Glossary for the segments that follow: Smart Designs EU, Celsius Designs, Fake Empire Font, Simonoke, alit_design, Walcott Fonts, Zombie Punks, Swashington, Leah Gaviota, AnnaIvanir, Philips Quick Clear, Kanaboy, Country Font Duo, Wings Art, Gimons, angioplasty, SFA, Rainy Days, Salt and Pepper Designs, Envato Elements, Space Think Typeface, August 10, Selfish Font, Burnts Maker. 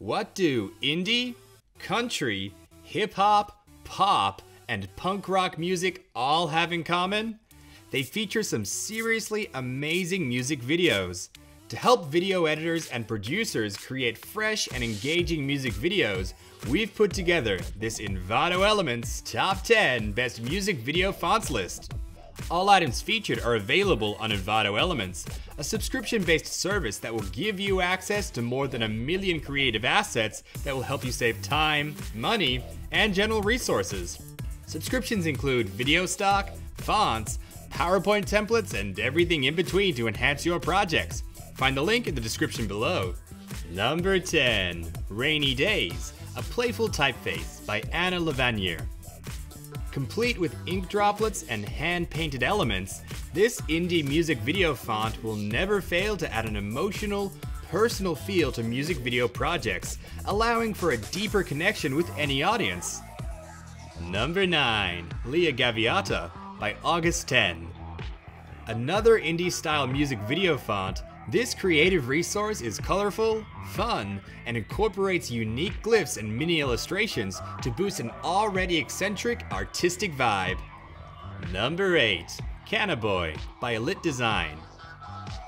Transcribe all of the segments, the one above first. What do indie, country, hip-hop, pop, and punk rock music all have in common? They feature some seriously amazing music videos. To help video editors and producers create fresh and engaging music videos, we've put together this Envato Elements Top 10 Best Music Video Fonts list. All items featured are available on Envato Elements, a subscription-based service that will give you access to more than 1 million creative assets that will help you save time, money, and general resources. Subscriptions include video stock, fonts, PowerPoint templates, and everything in between to enhance your projects. Find the link in the description below. Number 10, Rainy Days, a playful typeface by AnnaIvanir. Complete with ink droplets and hand-painted elements, this indie music video font will never fail to add an emotional, personal feel to music video projects, allowing for a deeper connection with any audience. Number 9, Leah Gaviota by August 10. Another indie-style music video font, this creative resource is colorful, fun, and incorporates unique glyphs and mini illustrations to boost an already eccentric artistic vibe. Number 8, Kanaboy by alit_design.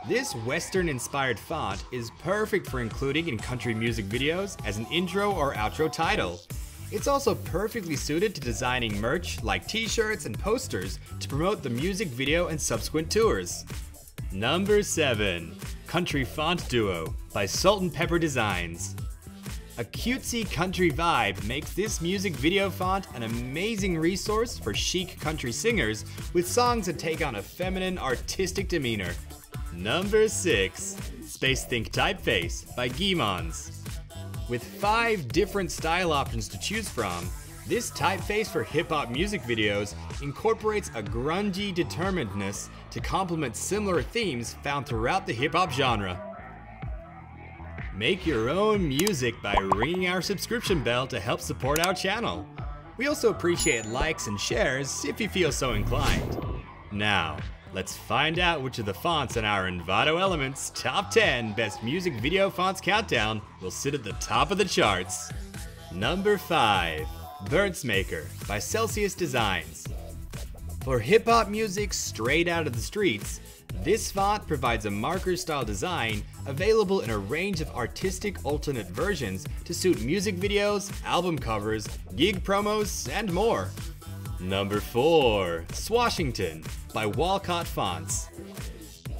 This Western-inspired font is perfect for including in country music videos as an intro or outro title. It's also perfectly suited to designing merch like t-shirts and posters to promote the music video and subsequent tours. Number 7, Country Font Duo by Salt and Pepper Designs. A cutesy country vibe makes this music video font an amazing resource for chic country singers with songs that take on a feminine artistic demeanor. Number 6, Space Think Typeface by Gimons. With 5 different style options to choose from, this typeface for hip-hop music videos incorporates a grungy determinedness to complement similar themes found throughout the hip-hop genre. Make your own music by ringing our subscription bell to help support our channel. We also appreciate likes and shares if you feel so inclined. Now, let's find out which of the fonts in our Envato Elements Top 10 Best Music Video Fonts Countdown will sit at the top of the charts. Number 5. Burnts Maker by Celsius Designs. For hip-hop music straight out of the streets, this font provides a marker-style design available in a range of artistic alternate versions to suit music videos, album covers, gig promos, and more. Number 4, Swashington by Walcott Fonts.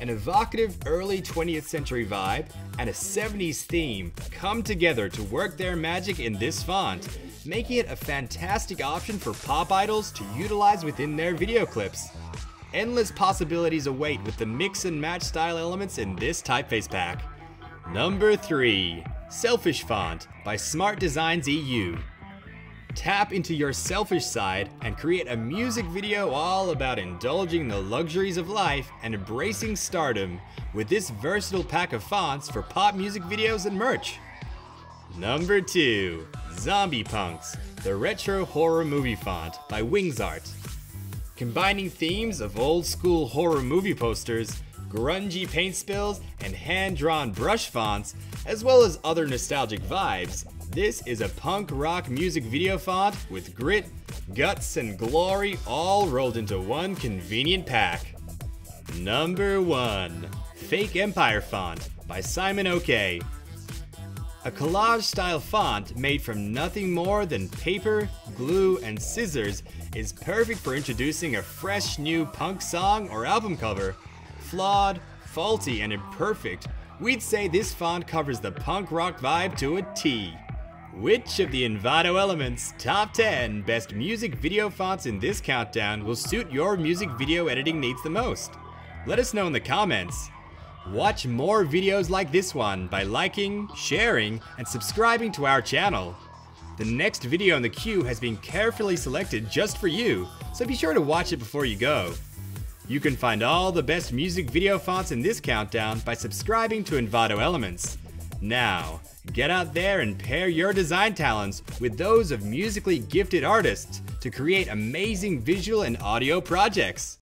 An evocative early 20th century vibe and a 70s theme come together to work their magic in this font, making it a fantastic option for pop idols to utilize within their video clips. Endless possibilities await with the mix and match style elements in this typeface pack. Number 3, Selfish Font by Smart Designs EU. Tap into your selfish side and create a music video all about indulging the luxuries of life and embracing stardom with this versatile pack of fonts for pop music videos and merch. Number 2, Zombie Punks, the retro horror movie font by Wings Art. Combining themes of old-school horror movie posters, grungy paint spills, and hand-drawn brush fonts, as well as other nostalgic vibes, this is a punk rock music video font with grit, guts, and glory all rolled into one convenient pack. Number 1, Fake Empire Font by Simonoke. A collage-style font made from nothing more than paper, glue, and scissors is perfect for introducing a fresh new punk song or album cover. Flawed, faulty, and imperfect, we'd say this font covers the punk rock vibe to a T. Which of the Envato Elements Top 10 Best Music Video Fonts in this countdown will suit your music video editing needs the most? Let us know in the comments. Watch more videos like this one by liking, sharing, and subscribing to our channel. The next video in the queue has been carefully selected just for you, so be sure to watch it before you go. You can find all the best music video fonts in this countdown by subscribing to Envato Elements. Now, get out there and pair your design talents with those of musically gifted artists to create amazing visual and audio projects.